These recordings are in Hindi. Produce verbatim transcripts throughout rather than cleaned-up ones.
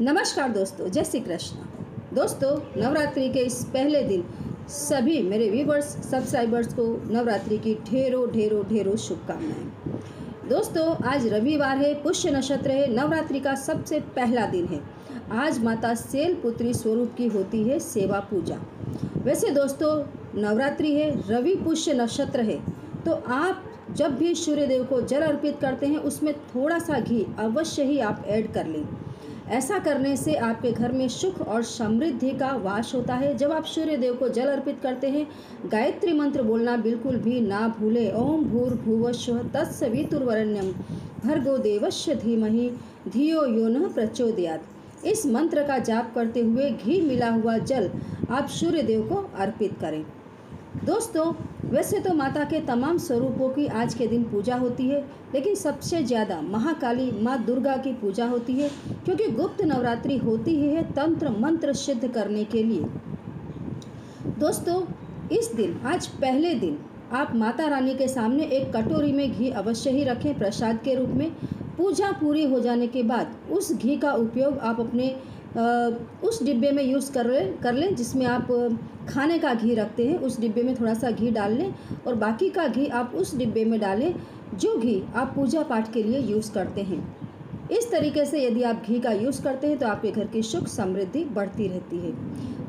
नमस्कार दोस्तों, जय श्री कृष्ण। दोस्तों, नवरात्रि के इस पहले दिन सभी मेरे व्यूवर्स सब्सक्राइबर्स को नवरात्रि की ढेरों ढेरों ढेरों शुभकामनाएं। दोस्तों, आज रविवार है, पुष्य नक्षत्र है, नवरात्रि का सबसे पहला दिन है। आज माता शैलपुत्री स्वरूप की होती है सेवा पूजा। वैसे दोस्तों, नवरात्रि है, रवि पुष्य नक्षत्र है, तो आप जब भी सूर्यदेव को जल अर्पित करते हैं उसमें थोड़ा सा घी अवश्य ही आप ऐड कर लें। ऐसा करने से आपके घर में सुख और समृद्धि का वास होता है। जब आप सूर्यदेव को जल अर्पित करते हैं, गायत्री मंत्र बोलना बिल्कुल भी ना भूलें। ओम भूर्भुवः स्वः तत्सवितुर्वरेण्यं भर्गो देवस्य धीमहि धियो यो नः प्रचोदयात्। इस मंत्र का जाप करते हुए घी मिला हुआ जल आप सूर्यदेव को अर्पित करें। दोस्तों, वैसे तो माता के तमाम स्वरूपों की आज के दिन पूजा होती है, लेकिन सबसे ज़्यादा महाकाली माँ दुर्गा की पूजा होती है, क्योंकि गुप्त नवरात्रि होती ही है तंत्र मंत्र सिद्ध करने के लिए। दोस्तों, इस दिन आज पहले दिन आप माता रानी के सामने एक कटोरी में घी अवश्य ही रखें प्रसाद के रूप में। पूजा पूरी हो जाने के बाद उस घी का उपयोग आप अपने उस डिब्बे में यूज़ कर ले कर लें जिसमें आप खाने का घी रखते हैं। उस डिब्बे में थोड़ा सा घी डाल लें और बाकी का घी आप उस डिब्बे में डालें जो घी आप पूजा पाठ के लिए यूज़ करते हैं। इस तरीके से यदि आप घी का यूज़ करते हैं तो आपके घर की सुख समृद्धि बढ़ती रहती है।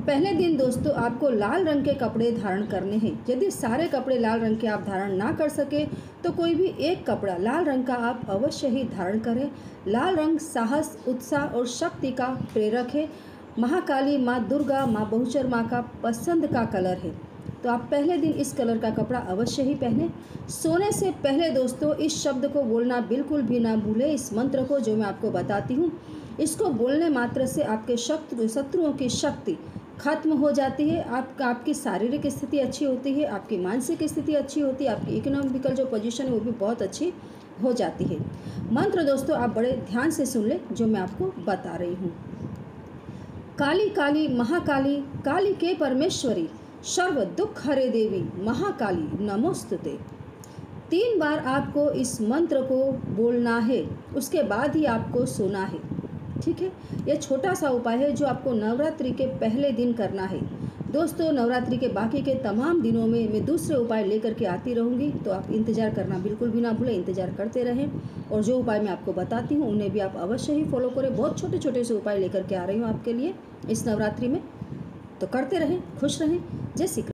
पहले दिन दोस्तों आपको लाल रंग के कपड़े धारण करने हैं। यदि सारे कपड़े लाल रंग के आप धारण ना कर सके तो कोई भी एक कपड़ा लाल रंग का आप अवश्य ही धारण करें। लाल रंग साहस, उत्साह और शक्ति का प्रेरक है। महाकाली माँ दुर्गा, माँ बहुचर माँ का पसंद का कलर है, तो आप पहले दिन इस कलर का कपड़ा अवश्य ही पहने। सोने से पहले दोस्तों इस शब्द को बोलना बिल्कुल भी ना भूलें। इस मंत्र को जो मैं आपको बताती हूँ, इसको बोलने मात्र से आपके शत्रु शत्रुओं की शक्ति खत्म हो जाती है। आप आपकी शारीरिक स्थिति अच्छी होती है, आपकी मानसिक स्थिति अच्छी होती है, आपकी इकोनॉमिकल जो पोजीशन है वो भी बहुत अच्छी हो जाती है। मंत्र दोस्तों आप बड़े ध्यान से सुन लें जो मैं आपको बता रही हूँ। काली काली महाकाली, काली के परमेश्वरी, सर्व दुख हरे देवी, महाकाली नमोस्तुते। तीन बार आपको इस मंत्र को बोलना है, उसके बाद ही आपको सोना है। ठीक है, यह छोटा सा उपाय है जो आपको नवरात्रि के पहले दिन करना है। दोस्तों, नवरात्रि के बाकी के तमाम दिनों में मैं दूसरे उपाय लेकर के आती रहूँगी, तो आप इंतज़ार करना बिल्कुल भी ना भूलें। इंतज़ार करते रहें और जो उपाय मैं आपको बताती हूँ उन्हें भी आप अवश्य ही फॉलो करें। बहुत छोटे छोटे से उपाय लेकर के आ रही हूँ आपके लिए इस नवरात्रि में, तो करते रहें, खुश रहें। जय श्री कृष्ण।